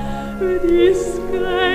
This